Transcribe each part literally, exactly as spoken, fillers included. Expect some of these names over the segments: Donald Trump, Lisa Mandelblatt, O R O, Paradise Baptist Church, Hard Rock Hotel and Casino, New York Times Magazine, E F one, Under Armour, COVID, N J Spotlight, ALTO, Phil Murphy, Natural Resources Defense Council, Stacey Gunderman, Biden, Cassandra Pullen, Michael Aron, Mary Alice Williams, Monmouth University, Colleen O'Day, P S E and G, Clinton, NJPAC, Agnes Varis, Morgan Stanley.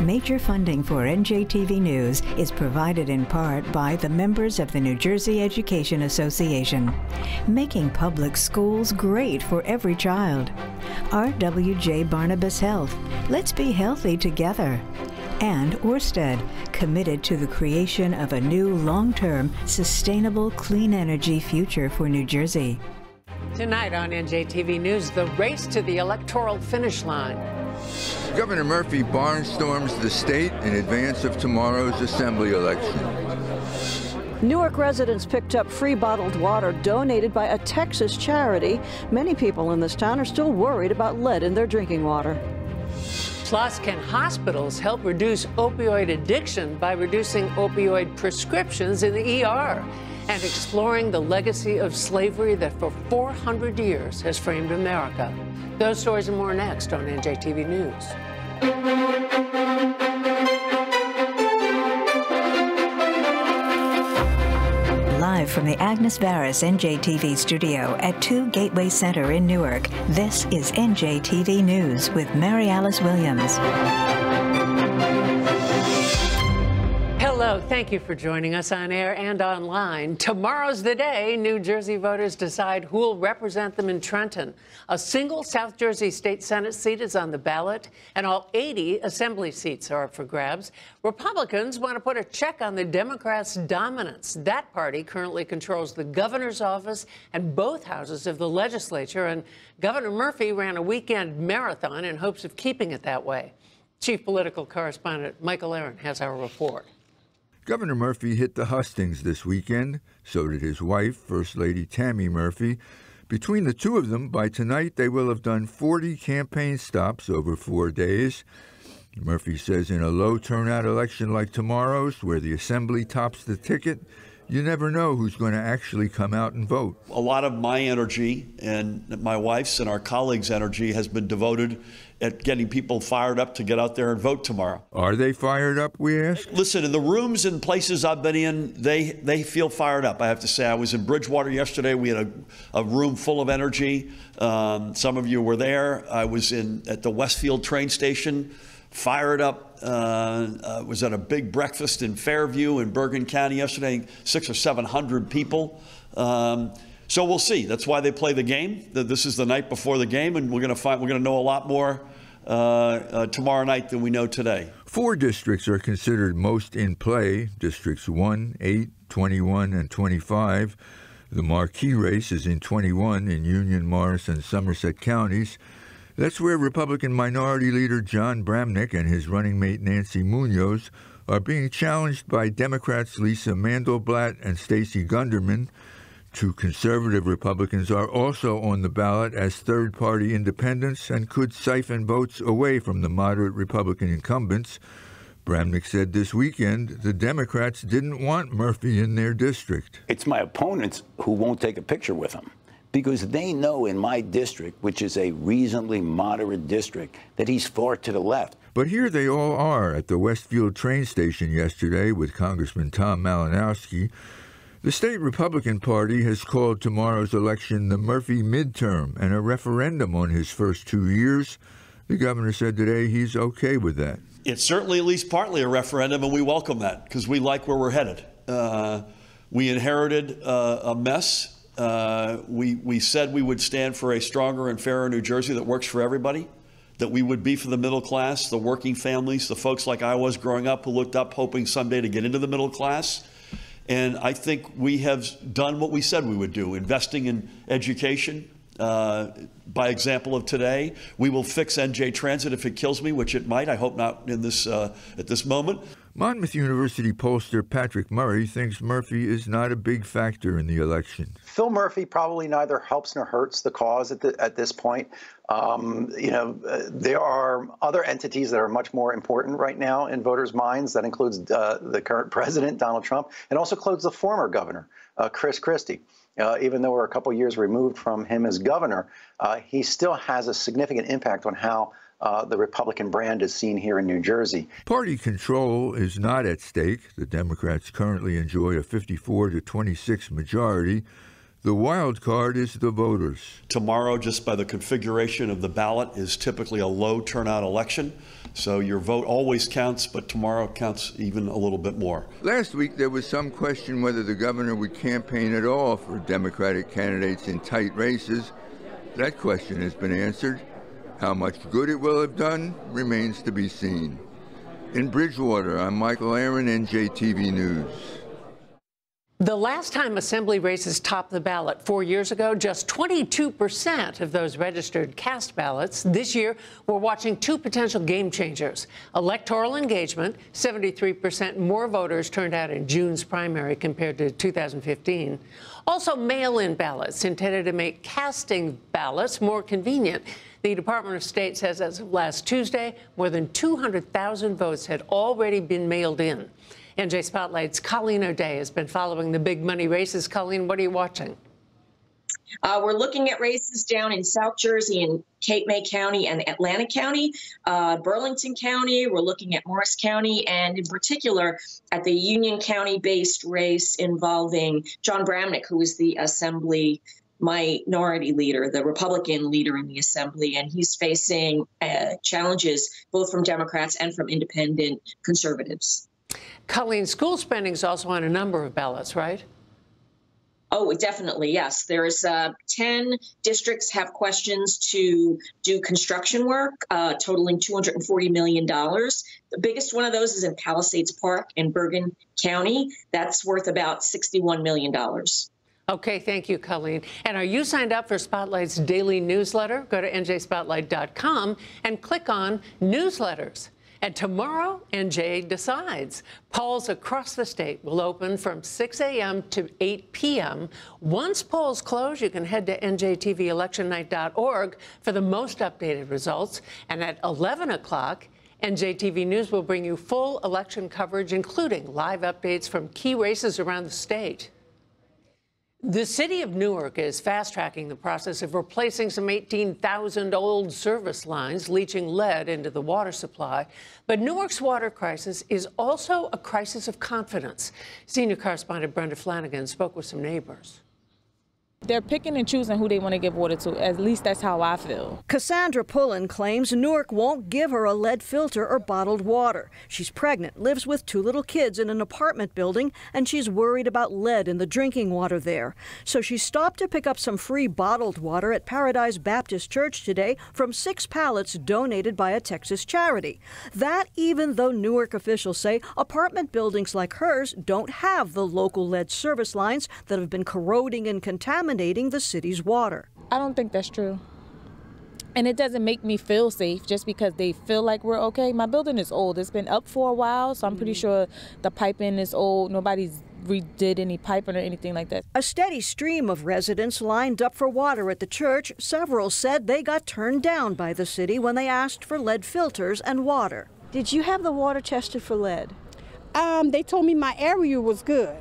Major funding for N J T V News is provided in part by the members of the New Jersey Education Association, making public schools great for every child. R W J Barnabas Health, let's be healthy together. And Orsted, committed to the creation of a new long-term, sustainable, clean energy future for New Jersey. Tonight on N J T V News, the race to the electoral finish line. Governor Murphy barnstorms the state in advance of tomorrow's assembly election. Newark residents picked up free bottled water donated by a Texas charity. Many people in this town are still worried about lead in their drinking water. Plus, can hospitals help reduce opioid addiction by reducing opioid prescriptions in the E R? And exploring the legacy of slavery that for four hundred years has framed America. Those stories and more next on N J T V News. Live from the Agnes Varis N J T V studio at two Gateway Center in Newark, this is N J T V News with Mary Alice Williams. Hello, thank you for joining us on air and online. Tomorrow's the day New Jersey voters decide who will represent them in Trenton. A single South Jersey state Senate seat is on the ballot, and all eighty assembly seats are up for grabs. Republicans want to put a check on the Democrats' dominance. That party currently controls the governor's office and both houses of the legislature, and Governor Murphy ran a weekend marathon in hopes of keeping it that way. Chief political correspondent Michael Aron has our report. Governor Murphy hit the hustings this weekend. So did his wife, First Lady Tammy Murphy. Between the two of them, by tonight, they will have done forty campaign stops over four days. Murphy says in a low-turnout election like tomorrow's, where the assembly tops the ticket, you never know who's going to actually come out and vote. A lot of my energy and my wife's and our colleagues' energy has been devoted at getting people fired up to get out there and vote tomorrow. Are they fired up, we ask? Listen, in the rooms and places I've been in, they, they feel fired up, I have to say. I was in Bridgewater yesterday. We had a, a room full of energy. Um, some of you were there. I was in at the Westfield train station, fired up. Uh, uh, was at a big breakfast in Fairview in Bergen County yesterday, six or seven hundred people. Um, so we'll see. That's why they play the game. This is the night before the game, and we're going to find we're going to know a lot more Uh, uh, tomorrow night than we know today. Four districts are considered most in play, districts one, eight, twenty-one, and twenty-five. The marquee race is in twenty-one in Union, Morris, and Somerset counties. That's where Republican Minority Leader John Bramnick and his running mate Nancy Munoz are being challenged by Democrats Lisa Mandelblatt and Stacey Gunderman. Two conservative Republicans are also on the ballot as third-party independents and could siphon votes away from the moderate Republican incumbents. Bramnick said this weekend the Democrats didn't want Murphy in their district. It's my opponents who won't take a picture with him because they know in my district, which is a reasonably moderate district, that he's far to the left. But here they all are at the Westfield train station yesterday with Congressman Tom Malinowski. The state Republican Party has called tomorrow's election the Murphy midterm and a referendum on his first two years. The governor said today he's okay with that. It's certainly at least partly a referendum, and we welcome that because we like where we're headed. Uh, we inherited uh, a mess. Uh, we, we said we would stand for a stronger and fairer New Jersey that works for everybody, that we would be for the middle class, the working families, the folks like I was growing up who looked up hoping someday to get into the middle class. And I think we have done what we said we would do, investing in education uh, by example of today. We will fix N J Transit if it kills me, which it might. I hope not in this, uh, at this moment. Monmouth University pollster Patrick Murray thinks Murphy is not a big factor in the election. Phil Murphy probably neither helps nor hurts the cause at, the, at this point. Um, you know, uh, there are other entities that are much more important right now in voters' minds. That includes uh, the current president, Donald Trump, and also includes the former governor, uh, Chris Christie. Uh, even though we're a couple years removed from him as governor, uh, he still has a significant impact on how Uh, the Republican brand is seen here in New Jersey. Party control is not at stake. The Democrats currently enjoy a fifty-four to twenty-six majority. The wild card is the voters. Tomorrow, just by the configuration of the ballot, is typically a low turnout election. So your vote always counts, but tomorrow counts even a little bit more. Last week, there was some question whether the governor would campaign at all for Democratic candidates in tight races. That question has been answered. How much good it will have done remains to be seen. In Bridgewater, I'm Michael Aron, N J T V News. The last time assembly races topped the ballot four years ago, just twenty-two percent of those registered cast ballots. This year, we're watching two potential game changers. Electoral engagement, seventy-three percent more voters turned out in June's primary compared to two thousand fifteen. Also, mail-in ballots intended to make casting ballots more convenient. The Department of State says as of last Tuesday, more than two hundred thousand votes had already been mailed in. N J Spotlight's Colleen O'Day has been following the big money races. Colleen, what are you watching? Uh, we're looking at races down in South Jersey and Cape May County and Atlantic County, uh, Burlington County. We're looking at Morris County, and in particular at the Union County-based race involving John Bramnick, who is the Assembly minority leader, the Republican leader in the Assembly, and he's facing uh, challenges both from Democrats and from independent conservatives. Colleen, school spending is also on a number of ballots, right? Oh, definitely, yes. There's uh, ten districts have questions to do construction work, uh, totaling two hundred forty million dollars. The biggest one of those is in Palisades Park in Bergen County. That's worth about sixty-one million dollars. Okay, thank you, Colleen. And are you signed up for Spotlight's daily newsletter? Go to N J spotlight dot com and click on Newsletters. And tomorrow, N J Decides. Polls across the state will open from six A M to eight P M Once polls close, you can head to N J T V election night dot org for the most updated results. And at eleven o'clock, N J T V News will bring you full election coverage, including live updates from key races around the state. The city of Newark is fast-tracking the process of replacing some eighteen thousand old service lines leaching lead into the water supply. But Newark's water crisis is also a crisis of confidence. Senior correspondent Brenda Flanagan spoke with some neighbors. They're picking and choosing who they want to give water to. At least that's how I feel. Cassandra Pullen claims Newark won't give her a lead filter or bottled water. She's pregnant, lives with two little kids in an apartment building, and she's worried about lead in the drinking water there. So she stopped to pick up some free bottled water at Paradise Baptist Church today from six pallets donated by a Texas charity. That even though Newark officials say apartment buildings like hers don't have the local lead service lines that have been corroding and contaminating the city's water. I don't think that's true. And it doesn't make me feel safe just because they feel like we're okay. My building is old. It's been up for a while, so I'm pretty sure the piping is old. Nobody's redid any piping or anything like that. A steady stream of residents lined up for water at the church. Several said they got turned down by the city when they asked for lead filters and water. Did you have the water tested for lead? Um, they told me my area was good.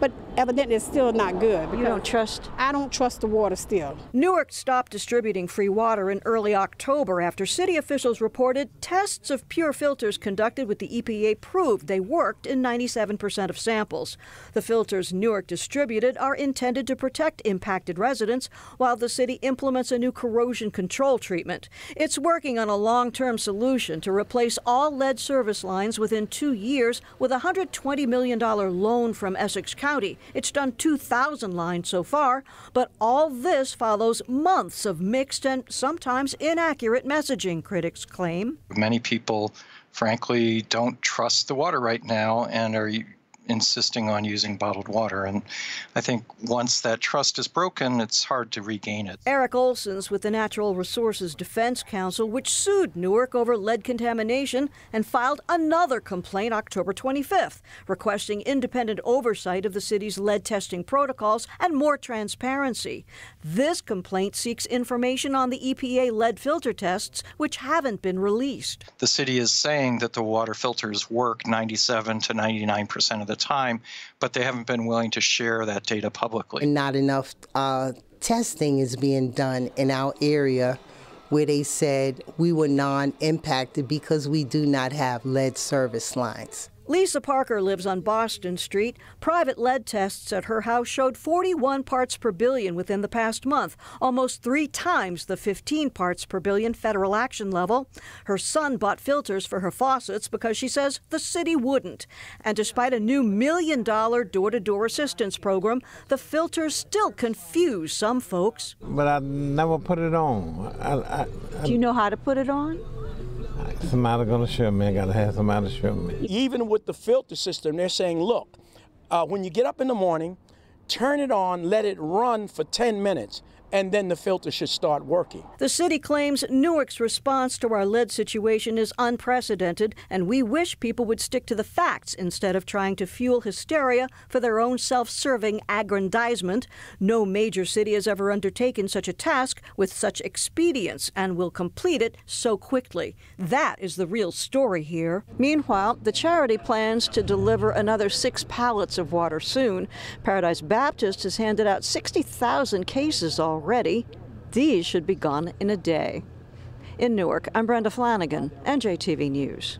But evidently it's still not good. You don't trust? I don't trust the water still. Newark stopped distributing free water in early October after city officials reported tests of pure filters conducted with the E P A proved they worked in ninety-seven percent of samples. The filters Newark distributed are intended to protect impacted residents while the city implements a new corrosion control treatment. It's working on a long-term solution to replace all lead service lines within two years with a one hundred twenty million dollars loan from Essex County. It's done two thousand lines so far, but all this follows months of mixed and sometimes inaccurate messaging, critics claim. Many people, frankly, don't trust the water right now and are insisting on using bottled water. And I think once that trust is broken, it's hard to regain it. Eric Olson's with the Natural Resources Defense Council, which sued Newark over lead contamination and filed another complaint October twenty-fifth, requesting independent oversight of the city's lead testing protocols and more transparency. This complaint seeks information on the E P A lead filter tests, which haven't been released. The city is saying that the water filters work ninety-seven to ninety-nine percent of the time, but they haven't been willing to share that data publicly. Not enough uh, testing is being done in our area where they said we were non-impacted because we do not have lead service lines. Lisa Parker lives on Boston Street. Private lead tests at her house showed forty-one parts per billion within the past month, almost three times the fifteen parts per billion federal action level. Her son bought filters for her faucets because she says the city wouldn't. And despite a new million-dollar door-to-door assistance program, the filters still confuse some folks. But I never put it on. I, I, I... Do you know how to put it on? Somebody gonna show me. I gotta have somebody show me. Even with the filter system, they're saying, look, uh, when you get up in the morning, turn it on, let it run for ten minutes, and then the filter should start working. The city claims Newark's response to our lead situation is unprecedented, and we wish people would stick to the facts instead of trying to fuel hysteria for their own self-serving aggrandizement. No major city has ever undertaken such a task with such expedience and will complete it so quickly. That is the real story here. Meanwhile, the charity plans to deliver another six pallets of water soon. Paradise Baptist has handed out sixty thousand cases already. Already, these should be gone in a day. In Newark, I'm Brenda Flanagan, N J T V News.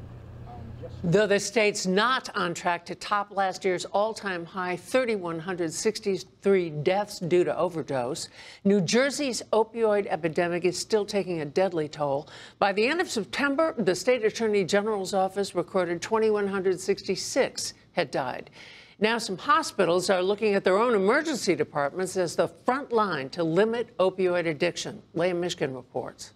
Though the state's not on track to top last year's all-time high three thousand one hundred sixty-three deaths due to overdose, New Jersey's opioid epidemic is still taking a deadly toll. By the end of September, the state attorney general's office recorded two thousand one hundred sixty-six had died. Now some hospitals are looking at their own emergency departments as the front line to limit opioid addiction. Liam Mishkin reports.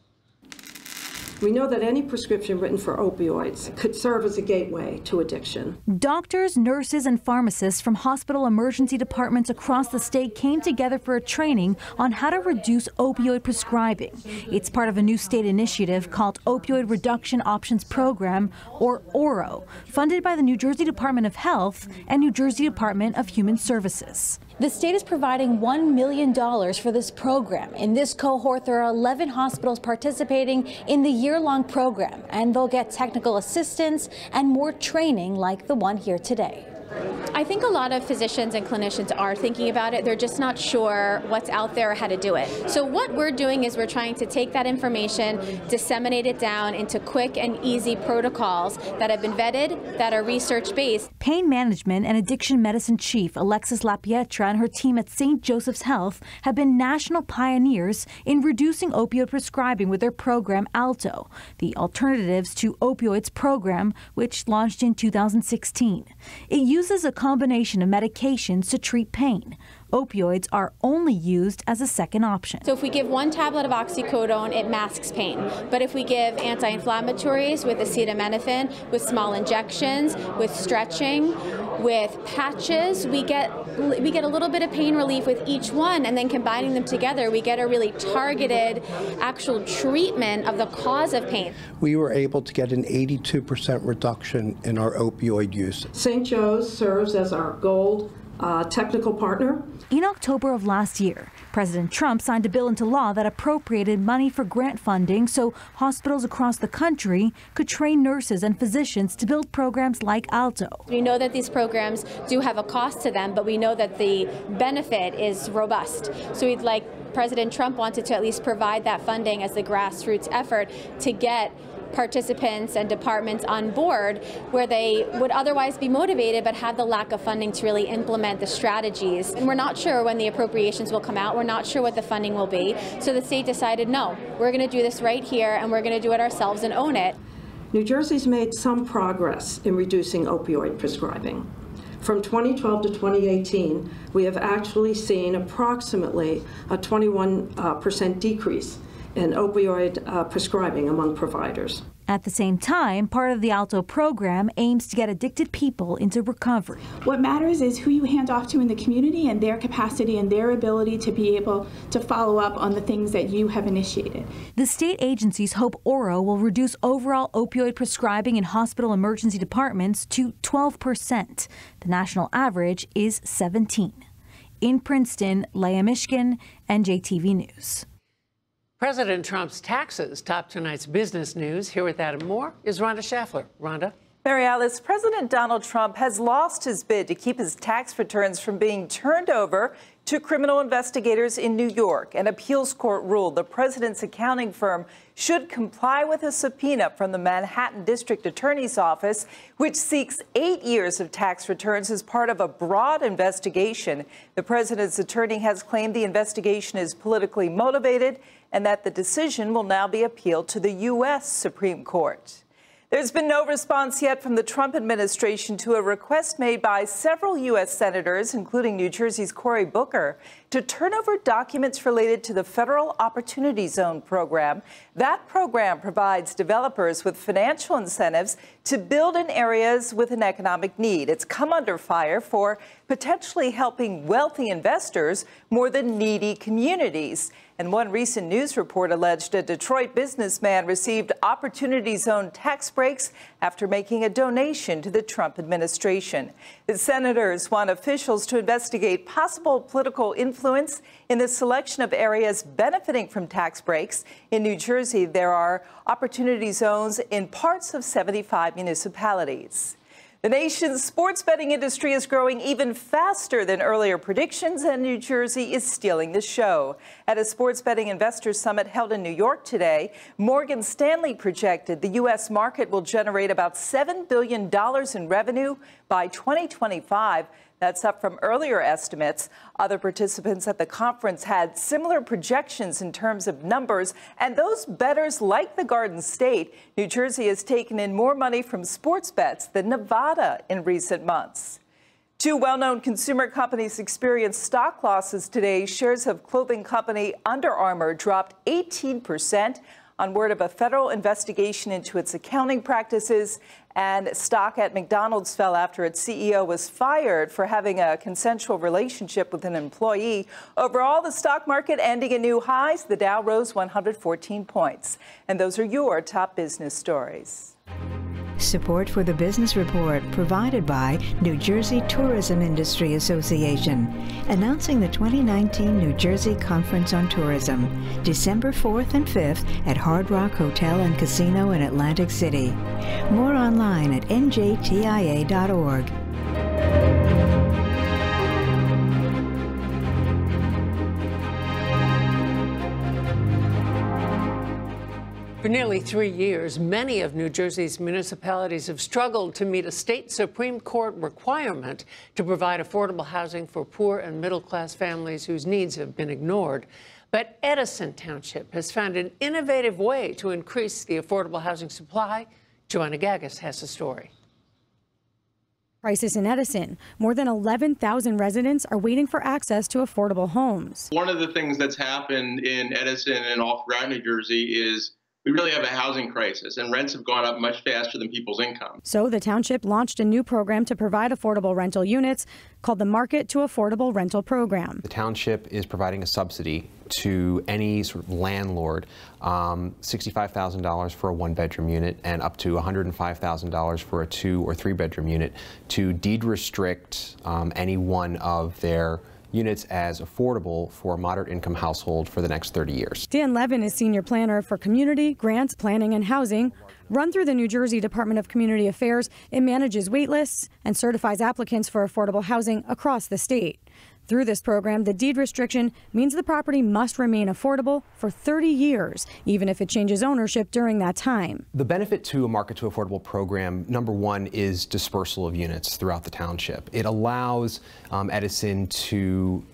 We know that any prescription written for opioids could serve as a gateway to addiction. Doctors, nurses, and pharmacists from hospital emergency departments across the state came together for a training on how to reduce opioid prescribing. It's part of a new state initiative called Opioid Reduction Options Program, or O R O, funded by the New Jersey Department of Health and New Jersey Department of Human Services. The state is providing one million dollars for this program. In this cohort, there are eleven hospitals participating in the year-long program, and they'll get technical assistance and more training like the one here today. I think a lot of physicians and clinicians are thinking about it. They're just not sure what's out there or how to do it. So what we're doing is we're trying to take that information, disseminate it down into quick and easy protocols that have been vetted, that are research-based. Pain management and addiction medicine chief Alexis LaPietra and her team at Saint Joseph's Health have been national pioneers in reducing opioid prescribing with their program ALTO, the Alternatives to Opioids program, which launched in two thousand sixteen. It used uses a combination of medications to treat pain. Opioids are only used as a second option. So if we give one tablet of oxycodone, it masks pain. But if we give anti-inflammatories with acetaminophen, with small injections, with stretching, with patches, we get, we get a little bit of pain relief with each one, and then combining them together, we get a really targeted actual treatment of the cause of pain. We were able to get an eighty-two percent reduction in our opioid use. Saint Joe's serves as our gold uh, technical partner. In October of last year, President Trump signed a bill into law that appropriated money for grant funding so hospitals across the country could train nurses and physicians to build programs like ALTO. We know that these programs do have a cost to them, but we know that the benefit is robust. So we'd like President Trump wanted to at least provide that funding as the grassroots effort to get participants and departments on board where they would otherwise be motivated but have the lack of funding to really implement the strategies. And we're not sure when the appropriations will come out. We're not sure what the funding will be. So the state decided, no, we're going to do this right here, and we're going to do it ourselves and own it. New Jersey's made some progress in reducing opioid prescribing. From twenty twelve to twenty eighteen, we have actually seen approximately a twenty-one percent uh, decrease and opioid uh, prescribing among providers. At the same time, part of the ALTO program aims to get addicted people into recovery. What matters is who you hand off to in the community and their capacity and their ability to be able to follow up on the things that you have initiated. The state agencies hope O R O will reduce overall opioid prescribing in hospital emergency departments to twelve percent. The national average is seventeen. In Princeton, Leah Mishkin, N J T V News. President Trump's taxes topped tonight's business news. Here with that and more is Rhonda Schaffler. Rhonda. Mary Alice, President Donald Trump has lost his bid to keep his tax returns from being turned over Two criminal investigators in New York, an appeals court ruled the president's accounting firm should comply with a subpoena from the Manhattan District Attorney's Office, which seeks eight years of tax returns as part of a broad investigation. The president's attorney has claimed the investigation is politically motivated and that the decision will now be appealed to the U S Supreme Court. There's been no response yet from the Trump administration to a request made by several U S senators, including New Jersey's Cory Booker, to turn over documents related to the Federal Opportunity Zone program. That program provides developers with financial incentives to build in areas with an economic need. It's come under fire for potentially helping wealthy investors more than needy communities. And one recent news report alleged a Detroit businessman received Opportunity Zone tax breaks after making a donation to the Trump administration. The senators want officials to investigate possible political influence in the selection of areas benefiting from tax breaks. In New Jersey, there are Opportunity Zones in parts of seventy-five municipalities. The nation's sports betting industry is growing even faster than earlier predictions, and New Jersey is stealing the show. At a sports betting investor summit held in New York today, Morgan Stanley projected the U S market will generate about seven billion dollars in revenue by twenty twenty-five. That's up from earlier estimates. Other participants at the conference had similar projections in terms of numbers, and those bettors like the Garden State. New Jersey has taken in more money from sports bets than Nevada in recent months. Two well-known consumer companies experienced stock losses today. Shares of clothing company Under Armour dropped eighteen percent. On word of a federal investigation into its accounting practices, and stock at McDonald's fell after its C E O was fired for having a consensual relationship with an employee. Overall, the stock market ending at new highs. The Dow rose one hundred fourteen points. And those are your top business stories. Support for the Business Report provided by New Jersey Tourism Industry Association, announcing the twenty nineteen New Jersey Conference on Tourism, December fourth and fifth at Hard Rock Hotel and Casino in Atlantic City. More online at N J T I A dot org. For nearly three years, many of New Jersey's municipalities have struggled to meet a state Supreme Court requirement to provide affordable housing for poor and middle-class families whose needs have been ignored. But Edison Township has found an innovative way to increase the affordable housing supply. Joanna Gagas has the story. Crisis in Edison. More than eleven thousand residents are waiting for access to affordable homes. One of the things that's happened in Edison and all throughout New Jersey is we really have a housing crisis, and rents have gone up much faster than people's income. So the township launched a new program to provide affordable rental units called the Market to Affordable Rental Program. The township is providing a subsidy to any sort of landlord, um, sixty-five thousand dollars for a one-bedroom unit and up to one hundred five thousand dollars for a two- or three-bedroom unit, to deed restrict um, any one of their units as affordable for a moderate income household for the next thirty years. Dan Levin is senior planner for community, grants, planning, and housing. Run through the New Jersey Department of Community Affairs, it manages wait lists and certifies applicants for affordable housing across the state. Through this program, the deed restriction means the property must remain affordable for thirty years, even if it changes ownership during that time. The benefit to a Market to Affordable program, number one, is dispersal of units throughout the township. It allows um, Edison to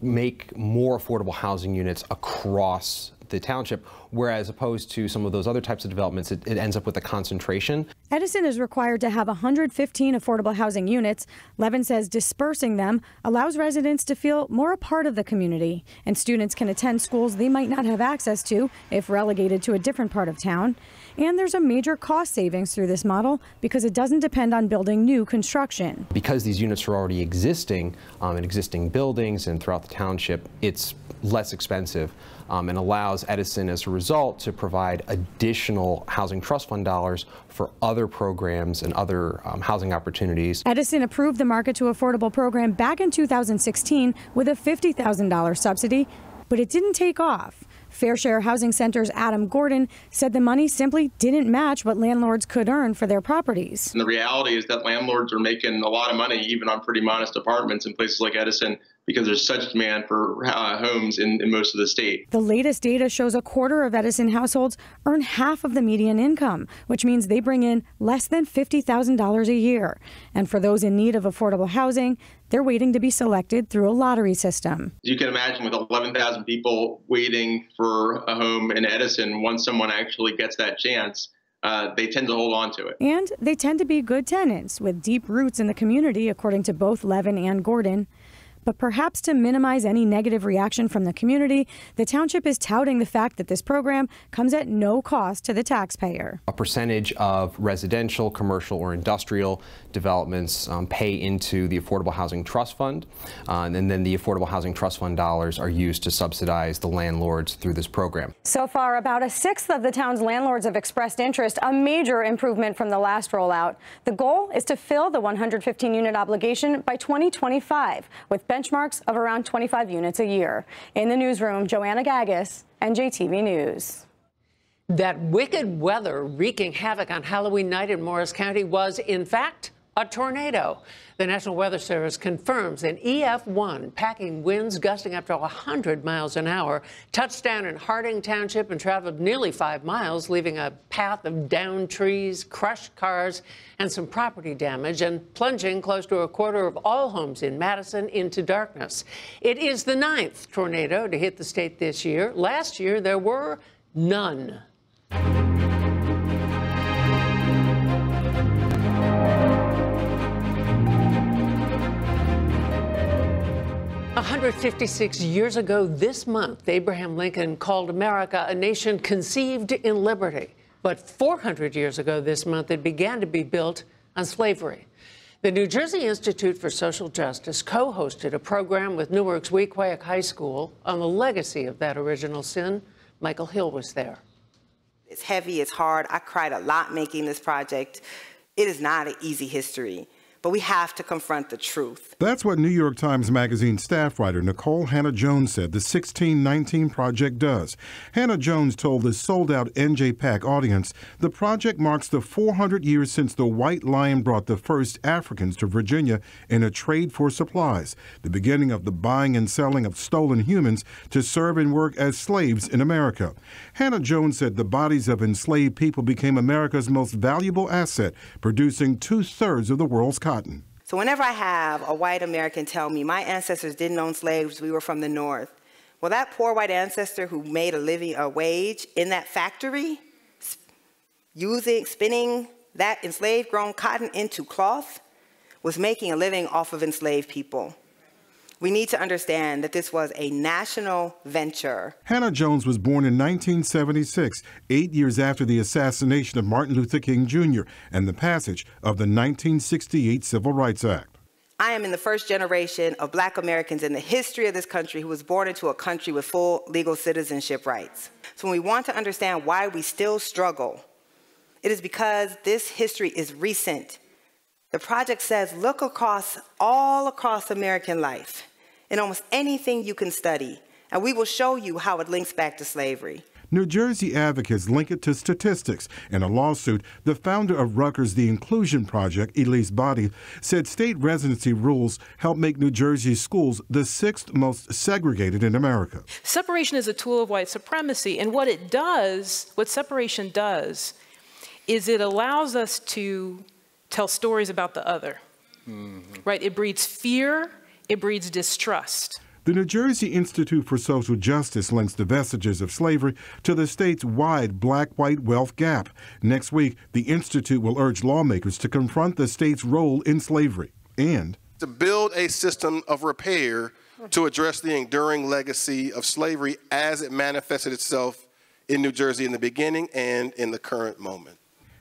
make more affordable housing units across the township, whereas opposed to some of those other types of developments, it, it ends up with a concentration. Edison is required to have one hundred fifteen affordable housing units. Levin says dispersing them allows residents to feel more a part of the community, and students can attend schools they might not have access to if relegated to a different part of town. And there's a major cost savings through this model because it doesn't depend on building new construction. Because these units are already existing um, in existing buildings and throughout the township, it's less expensive um, and allows Edison as a result to provide additional housing trust fund dollars for other programs and other um, housing opportunities. Edison approved the Market to Affordable program back in two thousand sixteen with a fifty thousand dollars subsidy, but it didn't take off. Fair Share Housing Center's Adam Gordon said the money simply didn't match what landlords could earn for their properties. And the reality is that landlords are making a lot of money even on pretty modest apartments in places like Edison because there's such demand for uh, homes in, in most of the state. The latest data shows a quarter of Edison households earn half of the median income, which means they bring in less than fifty thousand dollars a year. And for those in need of affordable housing, they're waiting to be selected through a lottery system. You can imagine with eleven thousand people waiting for a home in Edison, once someone actually gets that chance, Uh, they tend to hold on to it. And they tend to be good tenants with deep roots in the community, according to both Levin and Gordon. But perhaps to minimize any negative reaction from the community, the township is touting the fact that this program comes at no cost to the taxpayer. A percentage of residential, commercial, or industrial developments um, pay into the Affordable Housing Trust Fund, uh, and then the Affordable Housing Trust Fund dollars are used to subsidize the landlords through this program. So far, about a sixth of the town's landlords have expressed interest, a major improvement from the last rollout. The goal is to fill the one hundred fifteen unit obligation by twenty twenty-five, with benchmarks of around twenty-five units a year. In the newsroom, Joanna Gagas, N J T V News. That wicked weather wreaking havoc on Halloween night in Morris County was, in fact, a tornado. The National Weather Service confirms an E F one packing winds gusting up to one hundred miles an hour touched down in Harding Township and traveled nearly five miles, leaving a path of downed trees, crushed cars, and some property damage, and plunging close to a quarter of all homes in Madison into darkness. It is the ninth tornado to hit the state this year. Last year, there were none. one hundred fifty-six years ago this month, Abraham Lincoln called America a nation conceived in liberty. But four hundred years ago this month, it began to be built on slavery. The New Jersey Institute for Social Justice co-hosted a program with Newark's Wequack High School on the legacy of that original sin. Michael Hill was there. It's heavy, it's hard. I cried a lot making this project. It is not an easy history, but we have to confront the truth. That's what New York Times Magazine staff writer Nicole Hannah-Jones said the sixteen nineteen Project does. Hannah-Jones told the sold-out N J PAC audience the project marks the four hundred years since the White Lion brought the first Africans to Virginia in a trade for supplies, the beginning of the buying and selling of stolen humans to serve and work as slaves in America. Hannah-Jones said the bodies of enslaved people became America's most valuable asset, producing two-thirds of the world's cotton. So whenever I have a white American tell me, my ancestors didn't own slaves, we were from the North. Well, that poor white ancestor who made a living, a wage in that factory, using, spinning that enslaved grown cotton into cloth, was making a living off of enslaved people. We need to understand that this was a national venture. Hannah-Jones was born in nineteen seventy-six, eight years after the assassination of Martin Luther King Junior and the passage of the nineteen sixty-eight Civil Rights Act. I am in the first generation of Black Americans in the history of this country who was born into a country with full legal citizenship rights. So when we want to understand why we still struggle, it is because this history is recent. The project says, look across, all across American life, in almost anything you can study, and we will show you how it links back to slavery. New Jersey advocates link it to statistics. In a lawsuit, the founder of Rutgers The Inclusion Project, Elise Boddy, said state residency rules help make New Jersey schools the sixth most segregated in America. Separation is a tool of white supremacy, and what it does, what separation does, is it allows us to tell stories about the other. Mm-hmm. Right? It breeds fear, it breeds distrust. The New Jersey Institute for Social Justice links the vestiges of slavery to the state's wide black-white wealth gap. Next week, the Institute will urge lawmakers to confront the state's role in slavery and to build a system of repair to address the enduring legacy of slavery as it manifested itself in New Jersey in the beginning and in the current moment.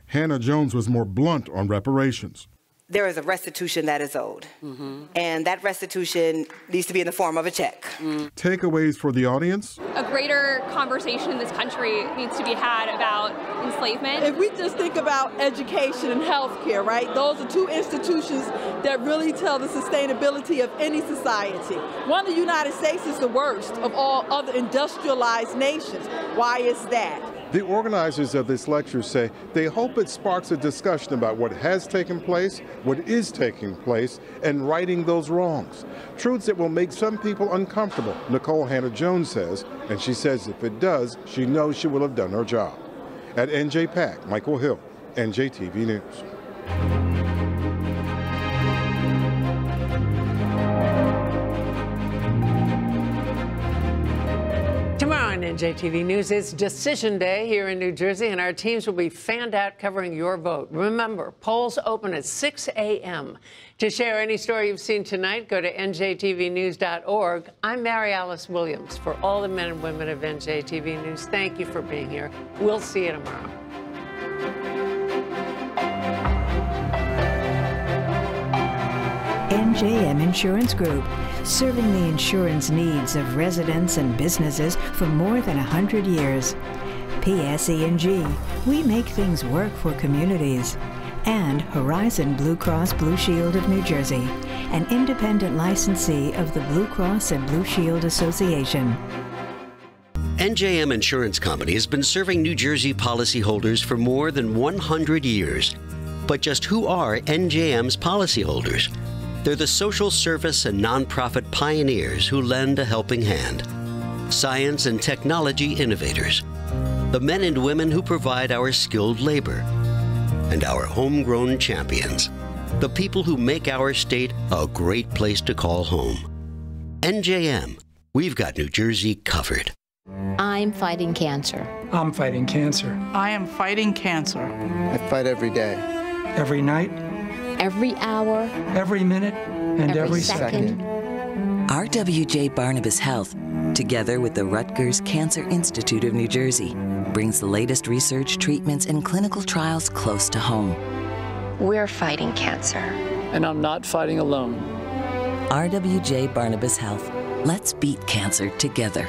Hannah-Jones was more blunt on reparations. There is a restitution that is owed, mm-hmm. and that restitution needs to be in the form of a check. Mm. Takeaways for the audience? A greater conversation in this country needs to be had about enslavement. If we just think about education and health care, right, those are two institutions that really tell the sustainability of any society. One of the United States is the worst of all other industrialized nations. Why is that? The organizers of this lecture say they hope it sparks a discussion about what has taken place, what is taking place, and righting those wrongs. Truths that will make some people uncomfortable, Nicole Hannah-Jones says, and she says if it does, she knows she will have done her job. At N J PAC, Michael Hill, N J T V News. N J T V News, it's Decision Day here in New Jersey, and our teams will be fanned out covering your vote. Remember, polls open at six A M To share any story you've seen tonight, go to N J T V news dot org. I'm Mary Alice Williams. For all the men and women of N J T V News, thank you for being here. We'll see you tomorrow. N J M Insurance Group, serving the insurance needs of residents and businesses for more than one hundred years. P S E and G, we make things work for communities. And Horizon Blue Cross Blue Shield of New Jersey, an independent licensee of the Blue Cross and Blue Shield Association. N J M Insurance Company has been serving New Jersey policyholders for more than one hundred years. But just who are N J M's policyholders? They're the social service and nonprofit pioneers who lend a helping hand. Science and technology innovators. The men and women who provide our skilled labor. And our homegrown champions. The people who make our state a great place to call home. N J M, we've got New Jersey covered. I'm fighting cancer. I'm fighting cancer. I am fighting cancer. I fight every day. Every night. Every hour, every minute, and every, every second. second. R W J Barnabas Health, together with the Rutgers Cancer Institute of New Jersey, brings the latest research, treatments, and clinical trials close to home. We're fighting cancer. And I'm not fighting alone. R W J Barnabas Health. Let's beat cancer together.